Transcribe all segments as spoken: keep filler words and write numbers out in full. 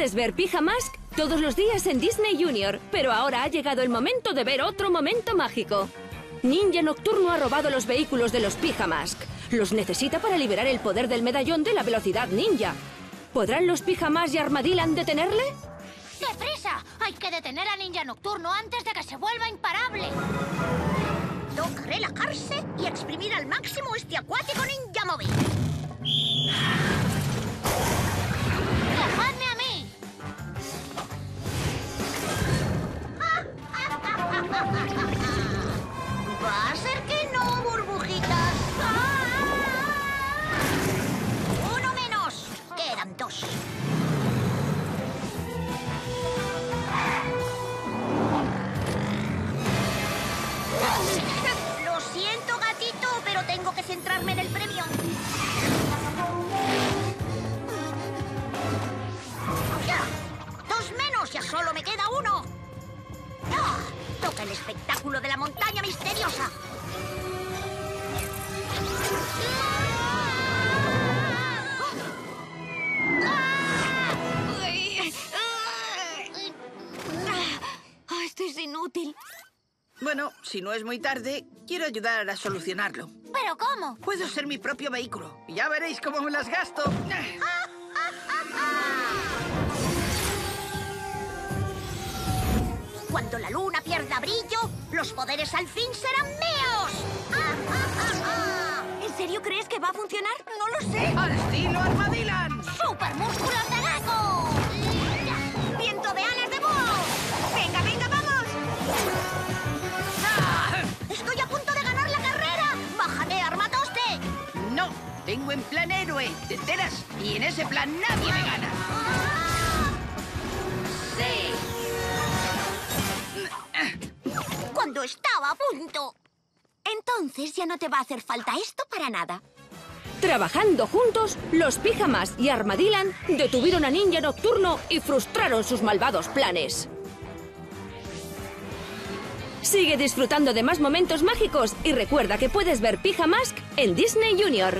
puedes ver P J Masks todos los días en Disney Junior, pero ahora ha llegado el momento de ver otro momento mágico. Ninja Nocturno ha robado los vehículos de los P J Masks. Los necesita para liberar el poder del medallón de la velocidad ninja. ¿Podrán los P J Masks y Armadylan detenerle? ¡Deprisa! Hay que detener a Ninja Nocturno antes de que se vuelva imparable. Toca relajarse y exprimir al máximo este acuático ninja móvil. ¡Dejadme a mí! Va a ser que no, burbujitas. Uno menos. Quedan dos. Lo siento, gatito, pero tengo que centrarme en el premio. ¡Ya! ¡Dos menos! ¡Ya solo me queda uno! ¡Ah! ¡Toca el espectáculo de la montaña misteriosa! Oh, esto es inútil. Bueno, si no es muy tarde, quiero ayudar a solucionarlo. ¿Pero cómo? Puedo ser mi propio vehículo. Ya veréis cómo me las gasto. ¡Ah! Cuando la luna pierda brillo, los poderes al fin serán míos. ¡Ah, ah, ah, ah! ¿En serio crees que va a funcionar? No lo sé. ¡Al estilo Armadylan! ¡Super músculos de Gekko! ¡Viento de alas de búho! ¡Venga, venga, vamos! ¡Ah! ¡Estoy a punto de ganar la carrera! ¡Bájate, Armatoste! No, tengo en plan héroe, ¿te enteras? Y en ese plan nadie me gana. ¡Ah! ¡Sí! Cuando estaba a punto. Entonces ya no te va a hacer falta esto para nada. Trabajando juntos, los P J Masks y Armadylan detuvieron a Ninja Nocturno y frustraron sus malvados planes. Sigue disfrutando de más momentos mágicos y recuerda que puedes ver P J Masks en Disney Junior.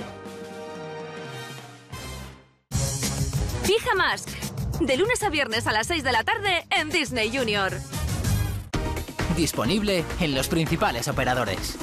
P J Masks, de lunes a viernes a las seis de la tarde en Disney Junior. Disponible en los principales operadores.